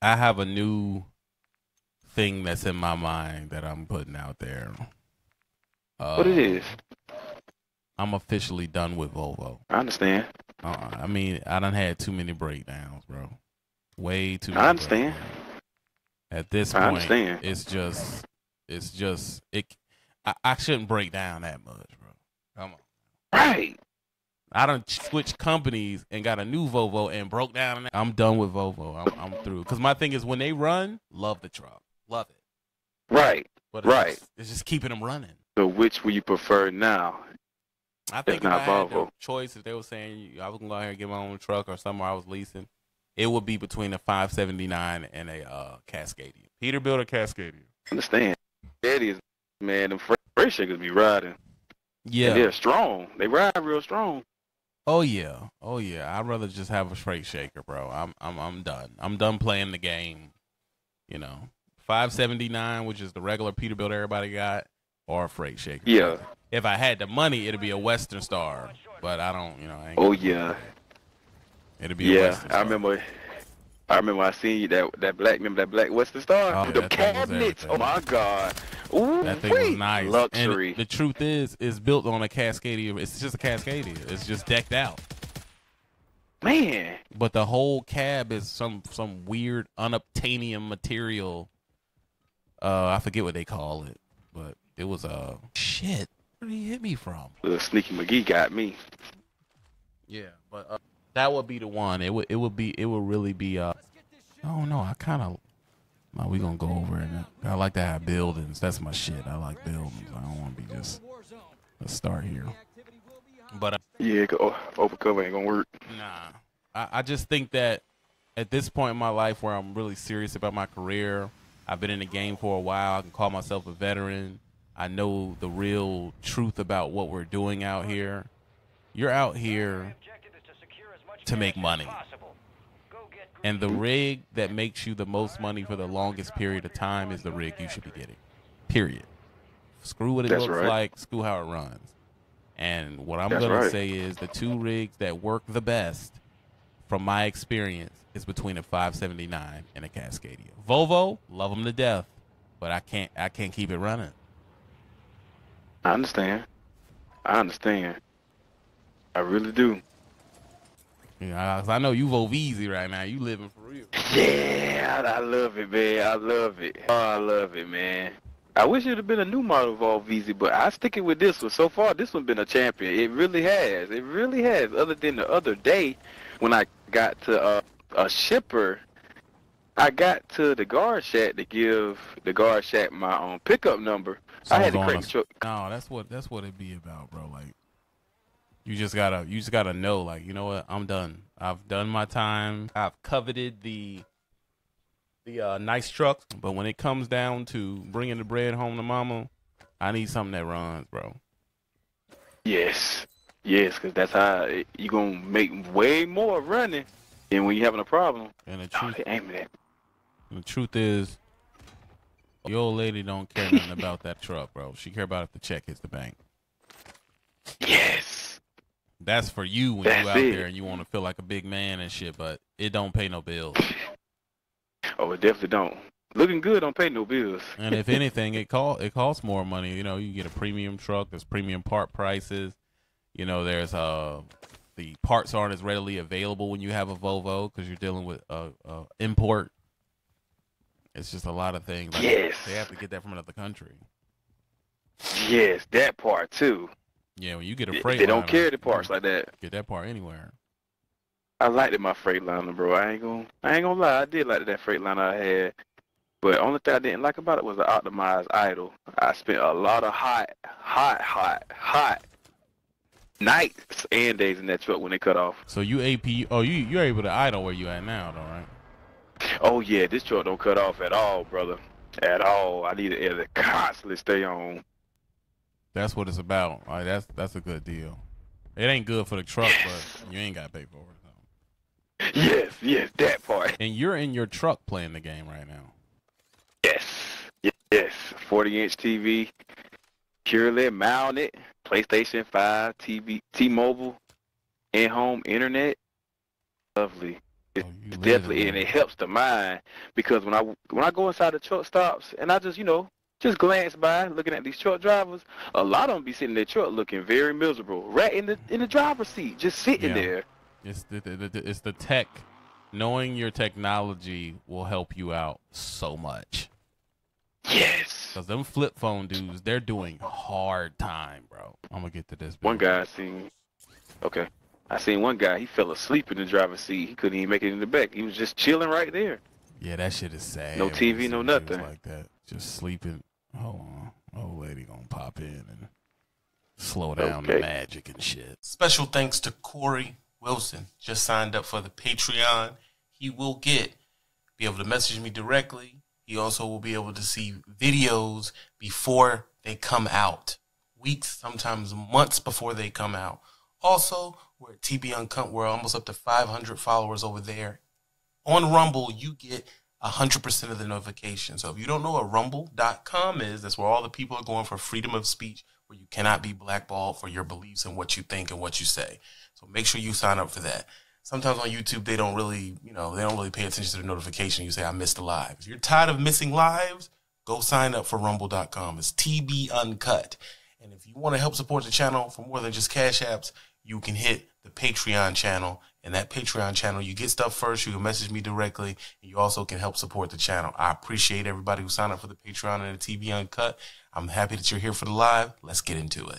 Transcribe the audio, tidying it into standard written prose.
I have a new thing that's in my mind that I'm putting out there. What it is? I'm officially done with Volvo. I understand. I mean, I done had too many breakdowns, bro. Way too many. I understand. Breakdowns. At this point, I understand. I shouldn't break down that much, bro. Come on. Right. I done switched companies and got a new Volvo and broke down. And I'm done with Volvo. I'm through. Because my thing is, when they run, love the truck. Love it. Right. But it's right. It's just keeping them running. So which will you prefer now? I think if I had the choice, if they were saying I was going to go out here and get my own truck or somewhere I was leasing, it would be between a 579 and a Cascadia. Peterbilt or Cascadia? Understand. Daddy is, man, them freight shakers be riding. Yeah. And they're strong. They ride real strong. Oh, yeah. Oh, yeah. I'd rather just have a freight shaker, bro. I'm done. I'm done playing the game, you know. 579, which is the regular Peterbilt everybody got, or a freight shaker. Yeah. If I had the money, it'd be a Western Star, but I don't, you know. I ain't oh yeah. It'd be yeah. A Western Star. I remember I seen you that black Western Star. Oh, the cabinets. Oh my God. Ooh, that thing was nice. Luxury. And the truth is, it's built on a Cascadia. It's just a Cascadia. It's just decked out. Man. But the whole cab is some weird unobtainium material. I forget what they call it, but it was a shit. Where did he hit me from? Little Sneaky McGee got me. Yeah, but that would be the one. It would really be. I don't know. I kind of. No, we gonna go over it. I like to have buildings. That's my shit. I like buildings. I don't want to be just. Let's start here. But yeah, overcover ain't gonna work. Nah, I just think that at this point in my life, where I'm really serious about my career, I've been in the game for a while. I can call myself a veteran. I know the real truth about what we're doing out here. You're out here to make money. And the rig that makes you the most money for the longest period of time is the rig you should be getting. Period. Screw what it looks like, screw how it runs. And what I'm going to say is the two rigs that work the best from my experience is between a 579 and a Cascadia. Volvo, love them to death, but I can't keep it running. I understand. I understand. I really do. Yeah, I know you Voveezy right now. You living for real. Yeah, I love it, man. I love it. Oh, I love it, man. I wish it would have been a new model Voveezy, but I stick it with this one. So far, this one's been a champion. It really has. It really has. Other than the other day when I got to a shipper, I got to the guard shack to give the guard shack my pickup number. So I had to crank the truck. No, that's what it be about, bro. Like, you just gotta know, like, you know what? I'm done. I've done my time. I've coveted the nice trucks, but when it comes down to bringing the bread home to mama, I need something that runs, bro. Yes, yes, because that's how you gonna make way more running than when you having a problem. And the truth, the truth is, your old lady don't care nothing about that truck, bro. She care about if the check hits the bank. Yes. That's for you when you out there and you want to feel like a big man and shit, but it don't pay no bills. Oh, it definitely don't. Looking good don't pay no bills. And if anything, it costs more money. You know, you get a premium truck. There's premium part prices. You know, there's the parts aren't as readily available when you have a Volvo because you're dealing with import. It's just a lot of things. Like, yes. They have to get that from another country. Yes, that part too. Yeah, when you get a Freightliner. They don't carry the parts like that. Get that part anywhere. I liked it, my Freightliner, bro. I ain't gonna lie. I did like that Freightliner I had. But only thing I didn't like about it was the optimized idle. I spent a lot of hot nights and days in that truck when it cut off. So you you're able to idle where you at now, though, right? Oh yeah, this truck don't cut off at all, brother. At all. I need it to constantly stay on. That's what it's about. All right, that's a good deal. It ain't good for the truck, yes. But you ain't gotta pay for it. So. Yes, yes, that part. And you're in your truck playing the game right now. Yes, yes. 40-inch TV, purely mounted, PlayStation 5, TB, T-Mobile, in-home internet. Lovely. It definitely, and it helps the mind, because when I go inside the truck stops and I just, you know, just glance by looking at these truck drivers, a lot of them be sitting in their truck looking very miserable, right in the driver's seat, just sitting there. It's the tech. Knowing your technology will help you out so much. Yes. Because them flip phone dudes, they're doing hard time, bro. I'm going to get to this. One guy I seen, okay. I seen one guy, he fell asleep in the driver's seat. He couldn't even make it in the back. He was just chilling right there. Yeah, that shit is sad. No TV, no nothing. Like that. Just sleeping. Hold on. Old lady going to pop in and slow down the magic and shit. Special thanks to Corey Wilson. Just signed up for the Patreon. He will be able to message me directly. He also will be able to see videos before they come out, weeks, sometimes months before they come out. Also, we're at TB Uncut. We're almost up to 500 followers over there. On Rumble, you get 100% of the notifications. So if you don't know what rumble.com is, that's where all the people are going for freedom of speech, where you cannot be blackballed for your beliefs and what you think and what you say. So make sure you sign up for that. Sometimes on YouTube, they don't really, you know, they don't really pay attention to the notification. You say, I missed the live. If you're tired of missing lives, go sign up for rumble.com. It's TB Uncut. And if you want to help support the channel for more than just Cash Apps, you can hit the Patreon channel. And that Patreon channel, you get stuff first. You can message me directly. And you also can help support the channel. I appreciate everybody who signed up for the Patreon and the TB Uncut. I'm happy that you're here for the live. Let's get into it.